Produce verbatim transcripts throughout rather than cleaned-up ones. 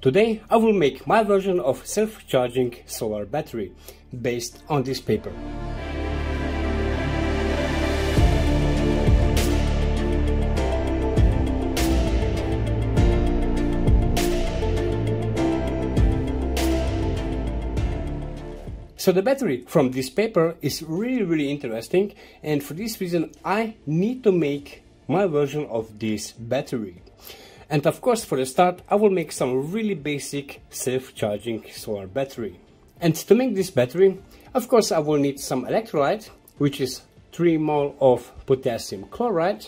Today I will make my version of self-charging solar battery based on this paper. So the battery from this paper is really really interesting, and for this reason I need to make my version of this battery. And of course, for a start, I will make some really basic self-charging solar battery. And to make this battery, of course, I will need some electrolyte, which is three mol of potassium chloride,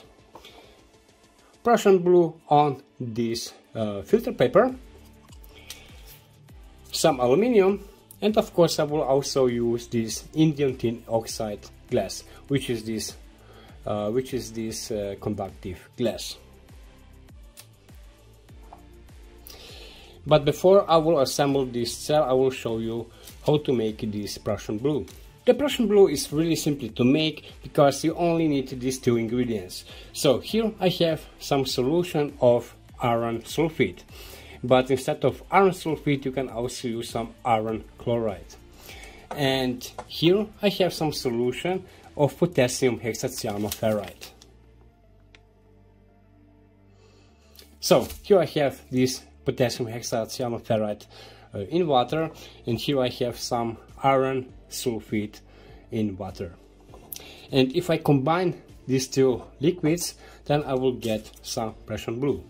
Prussian blue on this uh, filter paper, some aluminium, and of course I will also use this indium tin oxide glass, which is this uh, which is this uh, conductive glass. But before I will assemble this cell, I will show you how to make this Prussian blue. The Prussian blue is really simple to make because you only need these two ingredients. So here I have some solution of iron sulfate. But instead of iron sulfate, you can also use some iron chloride. And here I have some solution of potassium hexacyanoferrate. So here I have this potassium hexacyanoferrate uh, in water, and here I have some iron sulfate in water. And if I combine these two liquids, then I will get some Prussian blue.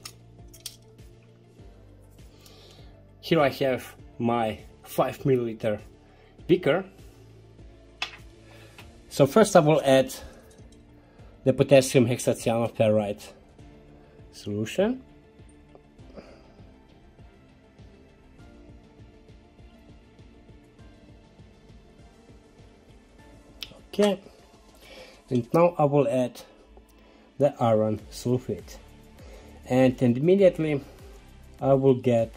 Here I have my five milliliter beaker. So first I will add the potassium hexacyanoferrate solution. Okay, and now I will add the iron sulfate, and immediately I will get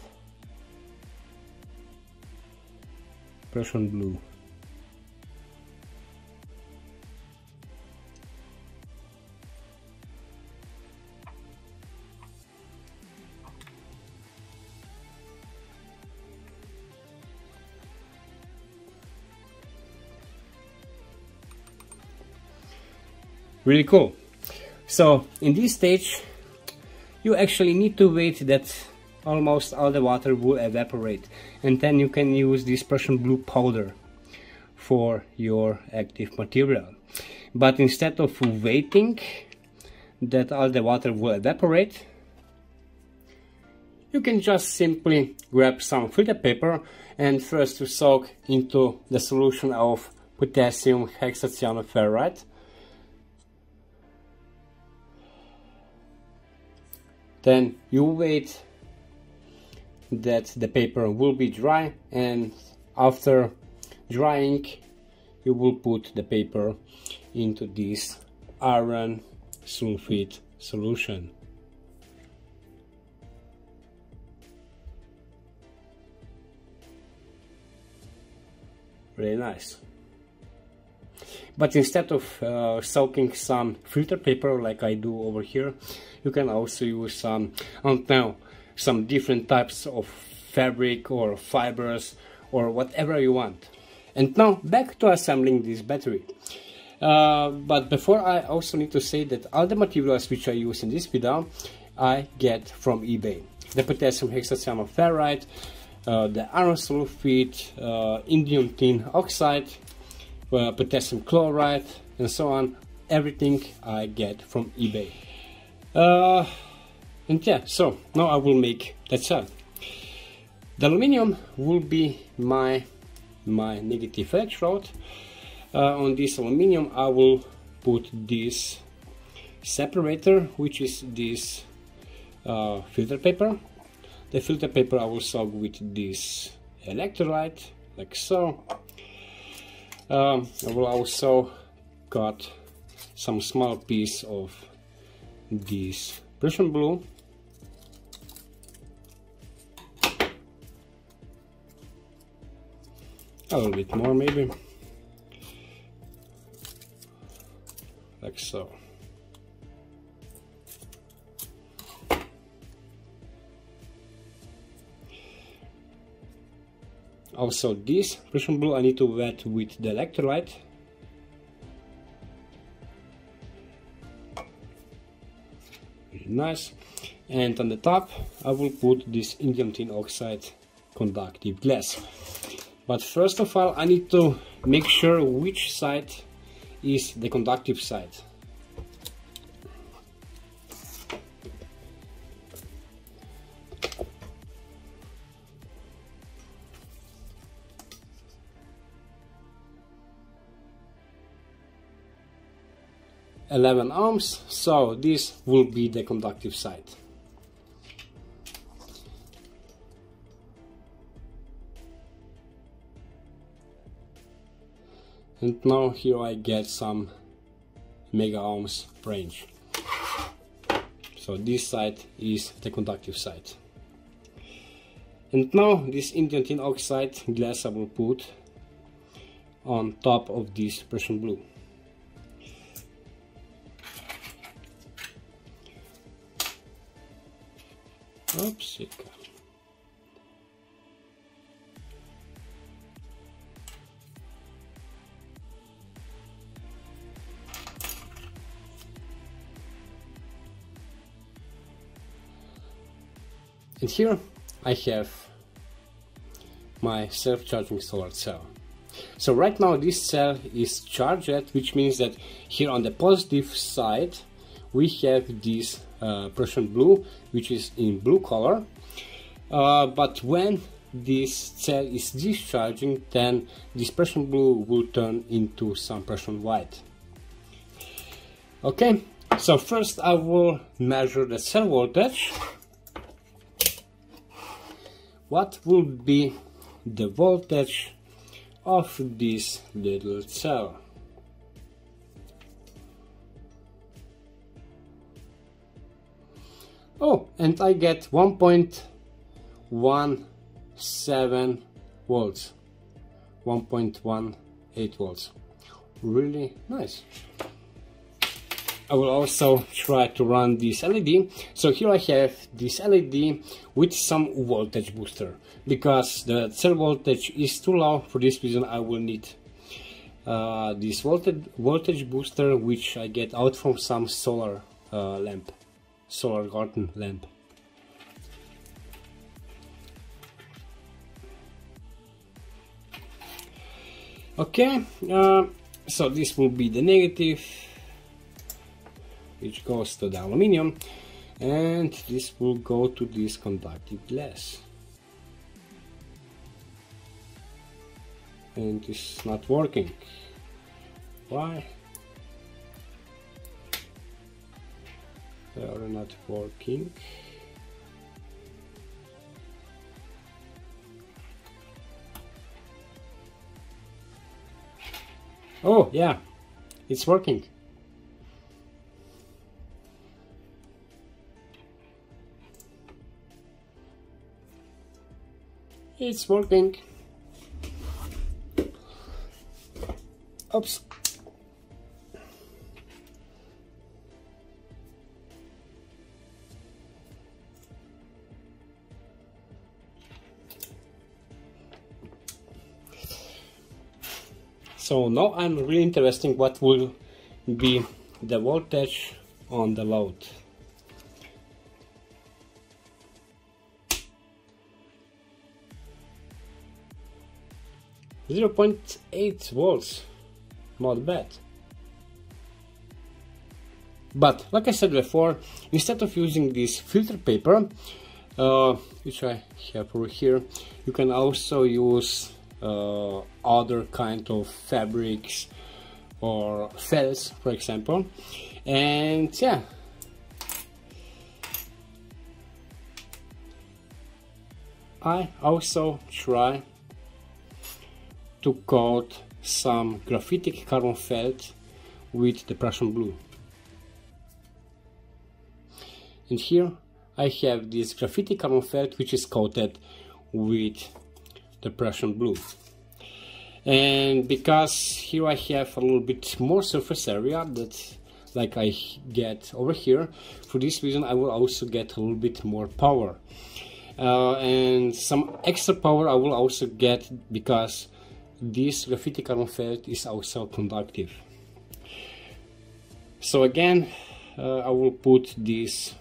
Prussian blue. Really cool. So in this stage you actually need to wait that almost all the water will evaporate, and then you can use this Prussian blue powder for your active material. But instead of waiting that all the water will evaporate, you can just simply grab some filter paper and first to soak into the solution of potassium hexacyanoferrate. Then you wait that the paper will be dry, and after drying you will put the paper into this iron sulfate solution. Really nice. But instead of uh, soaking some filter paper like I do over here, you can also use some, I don't know, some different types of fabric or fibers or whatever you want. And now back to assembling this battery. Uh, but before, I also need to say that all the materials which I use in this video I get from eBay. The potassium hexacyanoferrate, uh, the iron sulfate, uh, indium tin oxide, Uh, potassium chloride, and so on. Everything I get from eBay. Uh, and yeah, so now I will make that cell. The aluminium will be my my negative electrode. Uh, on this aluminium I will put this separator, which is this uh, filter paper. The filter paper I will soak with this electrolyte, like so. Um, I will also cut some small piece of this Prussian blue. A little bit more maybe. Like so. Also this Prussian blue I need to wet with the electrolyte. Very nice. And on the top I will put this indium tin oxide conductive glass. But first of all I need to make sure which side is the conductive side. eleven ohms, so this will be the conductive side. And now here I get some mega ohms range. So this side is the conductive side. And now this indium tin oxide glass I will put on top of this Prussian blue. Oops, and here I have my self-charging solar cell. So right now this cell is charged, which means that here on the positive side we have this uh, Prussian blue, which is in blue color, uh, but when this cell is discharging, then this Prussian blue will turn into some Prussian white. Okay, so first I will measure the cell voltage. What will be the voltage of this little cell? Oh, and I get one point one seven volts, one point one eight volts. Really nice. I will also try to run this L E D. So here I have this L E D with some voltage booster, because the cell voltage is too low. For this reason I will need uh, this voltage, voltage booster, which I get out from some solar uh, lamp. solar garden lamp. Okay, uh, so this will be the negative, which goes to the aluminium, and this will go to this conductive glass. And it's not working. Why? They are not working. Oh yeah, it's working. It's working. Oops. So now I'm really interested what will be the voltage on the load. zero point eight volts, not bad. But like I said before, instead of using this filter paper, uh, which I have over here, you can also use Uh, other kind of fabrics or fells, for example. And yeah, I also try to coat some graphitic carbon felt with the Prussian blue. And here I have this graphitic carbon felt which is coated with the Prussian blue, and because here I have a little bit more surface area that like I get over here, for this reason I will also get a little bit more power. uh, and some extra power I will also get because this graphitic ferrate is also conductive. So again, uh, I will put this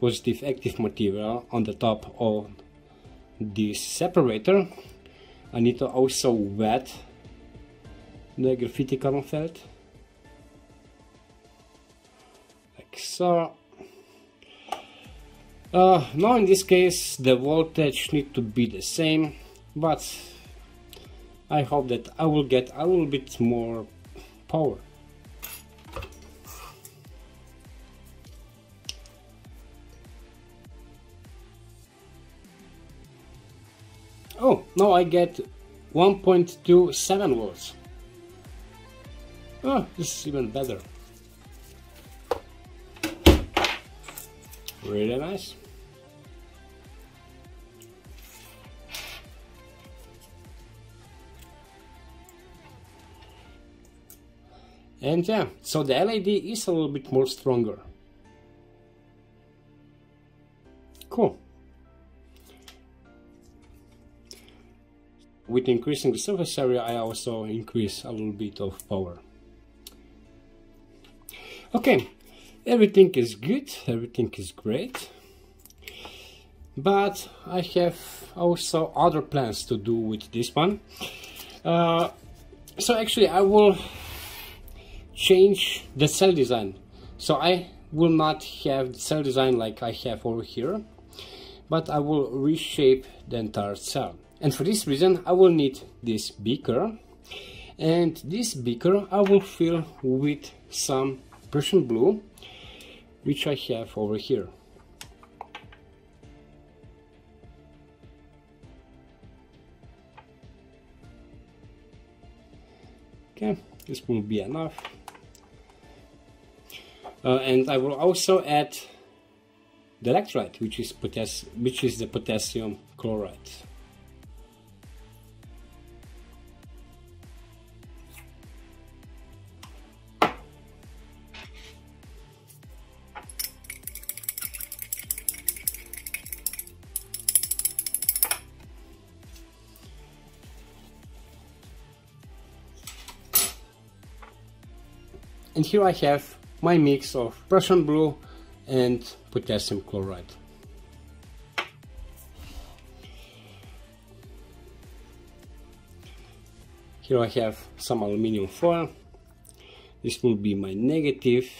positive active material on the top of this separator. I need to also wet the graphitic ferrate, like so. Uh, now in this case the voltage need to be the same, but I hope that I will get a little bit more power. Oh, now I get one point two seven volts. Oh, this is even better. Really nice. And yeah, so the L E D is a little bit more stronger. Cool. With increasing the surface area, I also increase a little bit of power. Okay, everything is good, everything is great. But I have also other plans to do with this one. Uh, so actually I will change the cell design. So I will not have the cell design like I have over here, but I will reshape the entire cell. And for this reason I will need this beaker, and this beaker I will fill with some Prussian blue, which I have over here. Okay, this will be enough. Uh, and I will also add the electrolyte, which is potass which is the potassium chloride. And here I have my mix of Prussian blue and potassium chloride. Here I have some aluminium foil. This will be my negative.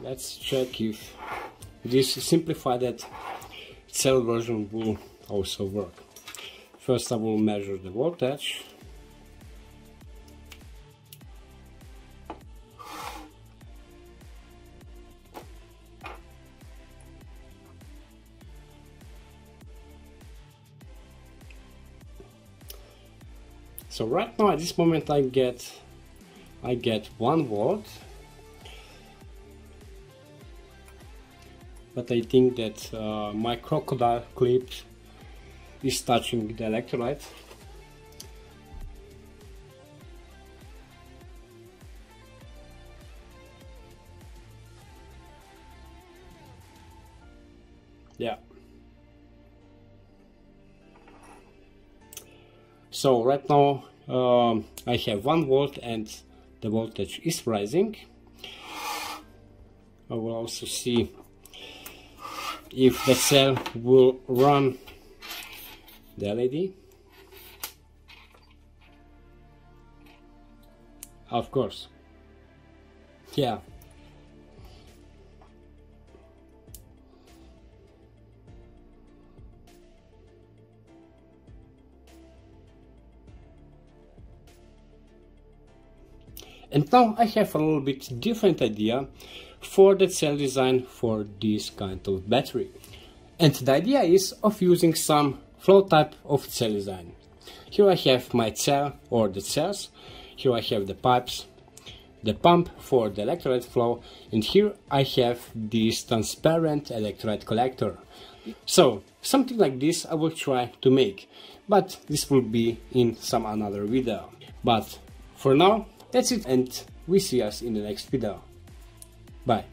Let's check if this simplified cell version will also work. First I will measure the voltage. So right now at this moment I get I get one volt. But I think that uh, my crocodile clip is touching the electrolyte. Yeah. So right now um, I have one volt and the voltage is rising. I will also see if the cell will run the L E D. Of course. Yeah. And now I have a little bit different idea for the cell design for this kind of battery. And the idea is of using some flow type of cell design. Here I have my cell or the cells, here I have the pipes, the pump for the electrolyte flow, and here I have this transparent electrolyte collector. So something like this I will try to make, but this will be in some another video. But for now, that's it, and we see us in the next video. Bye.